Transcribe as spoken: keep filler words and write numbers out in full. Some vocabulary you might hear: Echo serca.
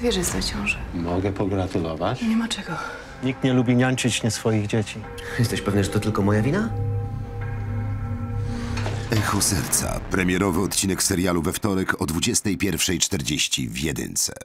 Ty wiesz, że jestem w ciąży. Mogę pogratulować? Nie ma czego. Nikt nie lubi niańczyć nie swoich dzieci. Jesteś pewny, że to tylko moja wina? Echo serca. Premierowy odcinek serialu we wtorek o dwudziestej pierwszej czterdzieści w Jedynce.